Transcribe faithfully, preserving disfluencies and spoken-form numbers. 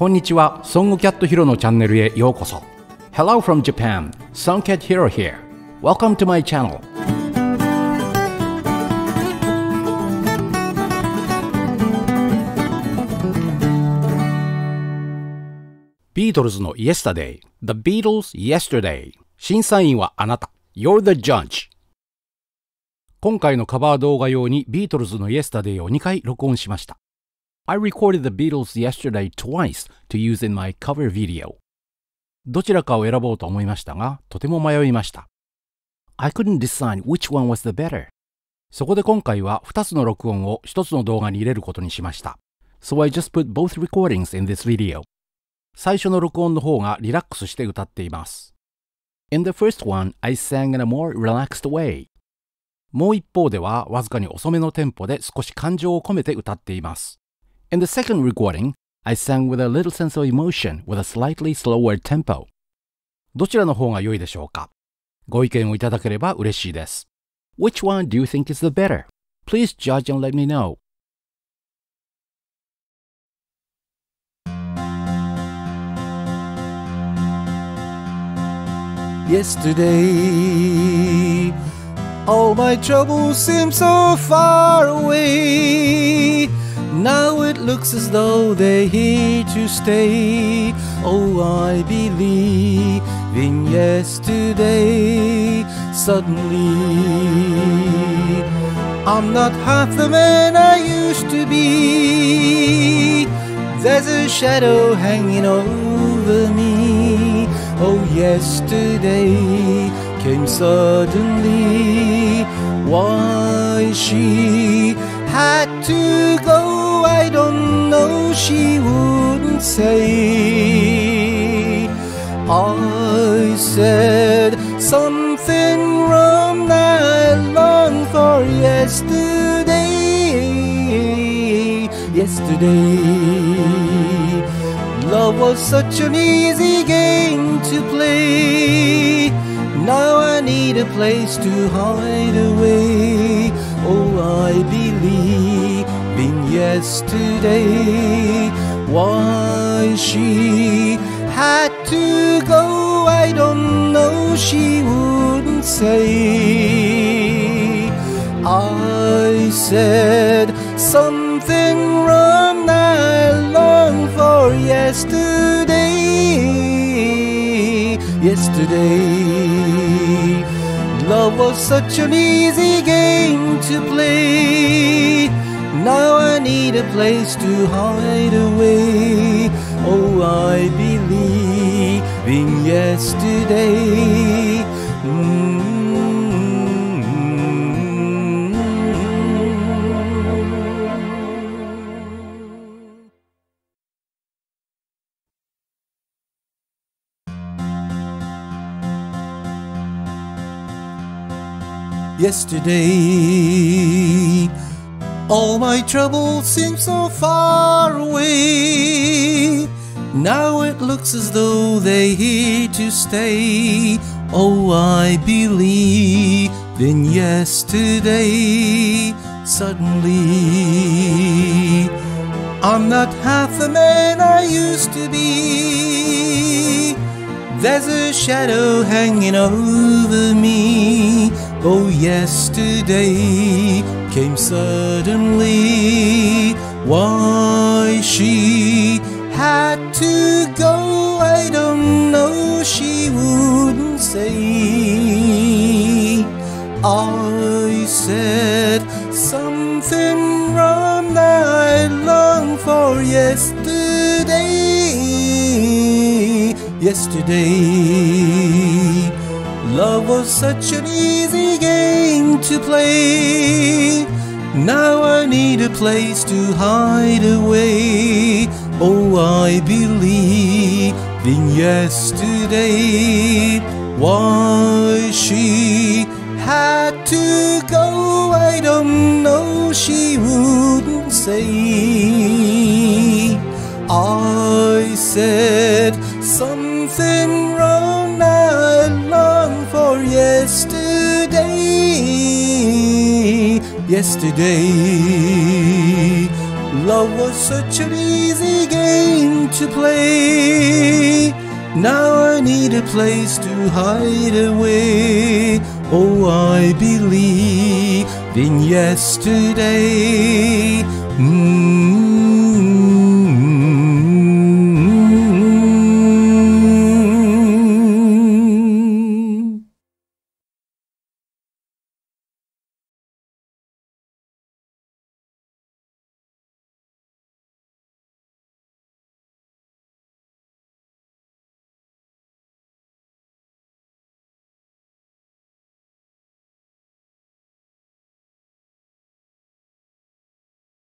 こんにちは、SongCat Hiro のチャンネルへようこそ。Hello from Japan, SongCat Hiro here. Welcome to my channel. ビートルズの Yesterday, The Beatles Yesterday。審査員はあなた。You're the judge。今回のカバー動画用にビートルズの Yesterday をにかい録音しました。I recorded the Beatles yesterday twice to use in my cover video. どちらかを選ぼうと思いましたが、とても迷いました。I couldn't decide which one was the better. そこで今回はふたつの録音をひとつの動画に入れることにしました。So I just put both recordings in this video. 最初の録音の方がリラックスして歌っています。In the first one, I sang in a more relaxed way. もう一方ではわずかに遅めのテンポで少し感情を込めて歌っています。In the second recording, I sang with a little sense of emotion with a slightly slower tempo. どちらの方が良いでしょうか？ご意見をいただければ嬉しいです。Which one do you think is the better? Please judge and let me know. Yesterday, all my troubles seem so far away.Now it looks as though they're here to stay. Oh, I believe in yesterday. Suddenly, I'm not half the man I used to be. There's a shadow hanging over me. Oh, yesterday came suddenly. Why she had to go?I don't know, she wouldn't say. I said something wrong that I longed for yesterday. Yesterday, love was such an easy game to play. Now I need a place to hide away. Oh, I believe.Yesterday, why she had to go, I don't know, she wouldn't say. I said something wrong I longed for yesterday. Yesterday, love was such an easy game to play.Now I need a place to hide away. Oh, I believe in yesterday. Mm-hmm. Yesterday.All my troubles seem so far away. Now it looks as though they're here to stay. Oh, I believe in yesterday. Suddenly, I'm not half the man I used to be. There's a shadow hanging over me. Oh, yesterday.Came suddenly. Why she had to go, I don't know, she wouldn't say. I said something wrong that I longed for yesterday. Yesterday, love was such an easy game to play. Now I need a place to hide away. Oh, I believe in yesterday. Why she had to go, I don't know, she wouldn't say. I said something wrong I longed for yesterday. Yesterday, Love was such an easy game to play. Now I need a place to hide away. Oh, I believe in yesterday. Mm-hmm.